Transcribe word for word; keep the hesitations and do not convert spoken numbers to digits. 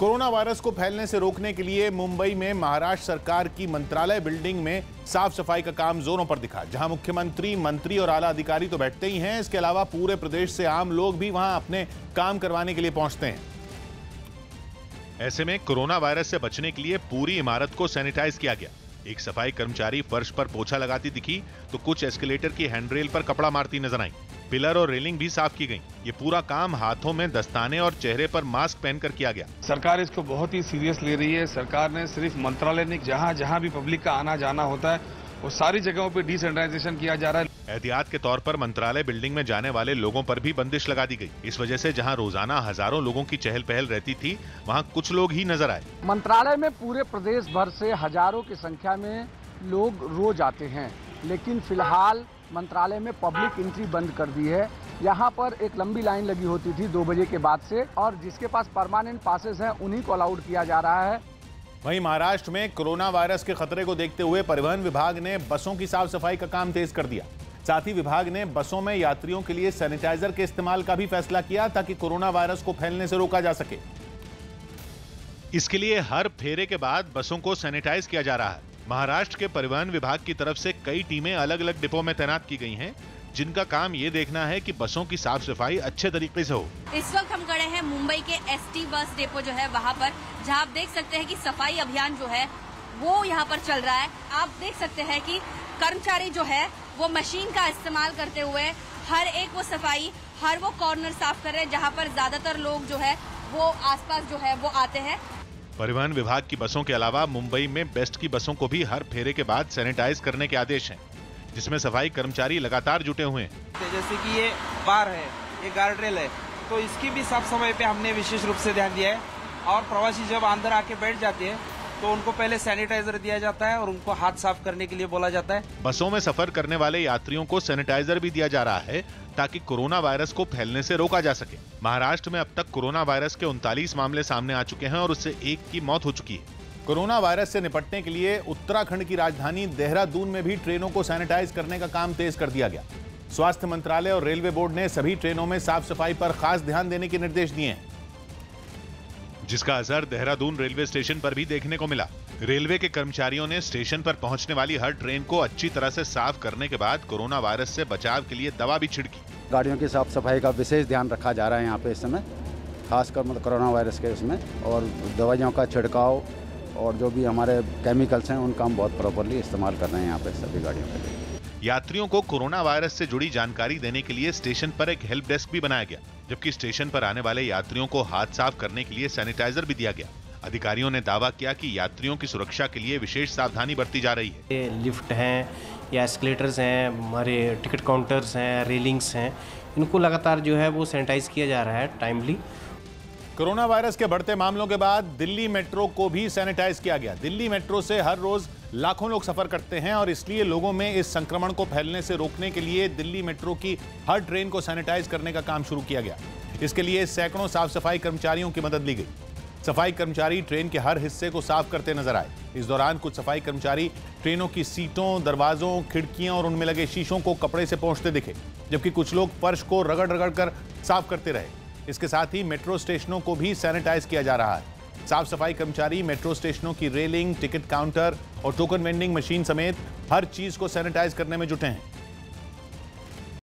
Corona virus को फैलने से रोकने के लिए मुंबई में महाराष्ट्र सरकार की मंत्रालय बिल्डिंग में साफ सफाई का काम जोरों पर दिखा। जहां मुख्यमंत्री, मंत्री और आला अधिकारी तो बैठते ही हैं, इसके अलावा पूरे प्रदेश से आम लोग भी वहां अपने काम करवाने के लिए पहुंचते हैं। ऐसे में कोरोना वायरस से बचने के लिए पूरी इमारत को सैनिटाइज किया गया। एक सफाई कर्मचारी फर्श पर पोछा लगाती दिखी तो कुछ एस्केलेटर की हैंडरेल पर कपड़ा मारती नजर आई। पिलर और रेलिंग भी साफ की गई। ये पूरा काम हाथों में दस्ताने और चेहरे पर मास्क पहनकर किया गया। सरकार इसको बहुत ही सीरियस ले रही है। सरकार ने सिर्फ मंत्रालय नहीं, जहाँ जहाँ भी पब्लिक का आना जाना होता है वो सारी जगहों पे डिसैनिटाइजेशन किया जा रहा है। एहतियात के तौर पर मंत्रालय बिल्डिंग में जाने वाले लोगों पर भी बंदिश लगा दी गई। इस वजह से जहां रोजाना हजारों लोगों की चहल पहल रहती थी, वहां कुछ लोग ही नजर आए। मंत्रालय में पूरे प्रदेश भर से हजारों की संख्या में लोग रोज आते हैं, लेकिन फिलहाल मंत्रालय में पब्लिक एंट्री बंद कर दी है। यहाँ पर एक लंबी लाइन लगी होती थी दो बजे के बाद से, और जिसके पास परमानेंट पासेस हैं उन्हीं को अलाउड किया जा रहा है। वहीं महाराष्ट्र में कोरोना वायरस के खतरे को देखते हुए परिवहन विभाग ने बसों की साफ सफाई का काम तेज कर दिया। साथ ही विभाग ने बसों में यात्रियों के लिए सैनिटाइजर के इस्तेमाल का भी फैसला किया ताकि कोरोना वायरस को फैलने से रोका जा सके। इसके लिए हर फेरे के बाद बसों को सैनिटाइज किया जा रहा है। महाराष्ट्र के परिवहन विभाग की तरफ से कई टीमें अलग अलग डिपो में तैनात की गई हैं, जिनका काम ये देखना है कि बसों की साफ सफाई अच्छे तरीके से हो। इस वक्त हम खड़े हैं मुंबई के एसटी बस डिपो जो है वहाँ पर, जहाँ आप देख सकते हैं कि सफाई अभियान जो है वो यहाँ पर चल रहा है। आप देख सकते हैं कि कर्मचारी जो है वो मशीन का इस्तेमाल करते हुए हर एक वो सफाई, हर वो कॉर्नर साफ कर रहे हैं जहाँ पर ज्यादातर लोग जो है वो आसपास जो है वो आते हैं। परिवहन विभाग की बसों के अलावा मुंबई में बेस्ट की बसों को भी हर फेरे के बाद सैनिटाइज करने के आदेश हैं, जिसमें सफाई कर्मचारी लगातार जुटे हुए हैं। जैसे कि ये बार है, ये गार्डरेल है, तो इसकी भी सब समय पे हमने विशेष रूप से ध्यान दिया है। और प्रवासी जब अंदर आके बैठ जाते हैं तो उनको पहले सैनिटाइजर दिया जाता है और उनको हाथ साफ करने के लिए बोला जाता है। बसों में सफर करने वाले यात्रियों को सैनिटाइजर भी दिया जा रहा है ताकि कोरोना वायरस को फैलने से रोका जा सके। महाराष्ट्र में अब तक कोरोना वायरस के उनतालीस मामले सामने आ चुके हैं और उससे एक की मौत हो चुकी है। कोरोना वायरस से निपटने के लिए उत्तराखंड की राजधानी देहरादून में भी ट्रेनों को सैनिटाइज करने का काम तेज कर दिया गया। स्वास्थ्य मंत्रालय और रेलवे बोर्ड ने सभी ट्रेनों में साफ सफाई पर खास ध्यान देने के निर्देश दिए हैं, जिसका असर देहरादून रेलवे स्टेशन पर भी देखने को मिला। रेलवे के कर्मचारियों ने स्टेशन पर पहुंचने वाली हर ट्रेन को अच्छी तरह से साफ करने के बाद कोरोना वायरस से बचाव के लिए दवा भी छिड़की। गाड़ियों की साफ सफाई का विशेष ध्यान रखा जा रहा है यहाँ पे इस समय, खासकर मतलब कोरोना वायरस के उसमें, और दवाइयों का छिड़काव और जो भी हमारे केमिकल्स हैं उनका हम बहुत प्रॉपरली इस्तेमाल कर रहे हैं यहाँ पे सभी गाड़ियों के लिए। यात्रियों को कोरोना वायरस से जुड़ी जानकारी देने के लिए स्टेशन पर एक हेल्प डेस्क भी बनाया गया, जबकि स्टेशन पर आने वाले यात्रियों को हाथ साफ करने के लिए सैनिटाइजर भी दिया गया। अधिकारियों ने दावा किया कि यात्रियों की सुरक्षा के लिए विशेष सावधानी बरती जा रही है। लिफ्ट हैं या एस्केलेटर्स हैं, हमारे टिकट काउंटर्स हैं, रेलिंग्स हैं, इनको लगातार जो है वो सैनिटाइज किया जा रहा है टाइमली। कोरोना वायरस के बढ़ते मामलों के बाद दिल्ली मेट्रो को भी सैनिटाइज किया गया। दिल्ली मेट्रो से हर रोज लाखों लोग सफर करते हैं और इसलिए लोगों में इस संक्रमण को फैलने से रोकने के लिए दिल्ली मेट्रो की हर ट्रेन को सैनिटाइज करने का काम शुरू किया गया। इसके लिए सैकड़ों साफ सफाई कर्मचारियों की मदद ली गई। सफाई कर्मचारी ट्रेन के हर हिस्से को साफ करते नजर आए। इस दौरान कुछ सफाई कर्मचारी ट्रेनों की सीटों, दरवाजों, खिड़कियों और उनमें लगे शीशों को कपड़े से पोंछते दिखे, जबकि कुछ लोग फर्श को रगड़ रगड़ कर साफ करते रहे। इसके साथ ही मेट्रो स्टेशनों को भी सैनिटाइज किया जा रहा है। साफ सफाई कर्मचारी मेट्रो स्टेशनों की रेलिंग, टिकट काउंटर और टोकन वेंडिंग मशीन समेत हर चीज को सैनिटाइज करने में जुटे हैं।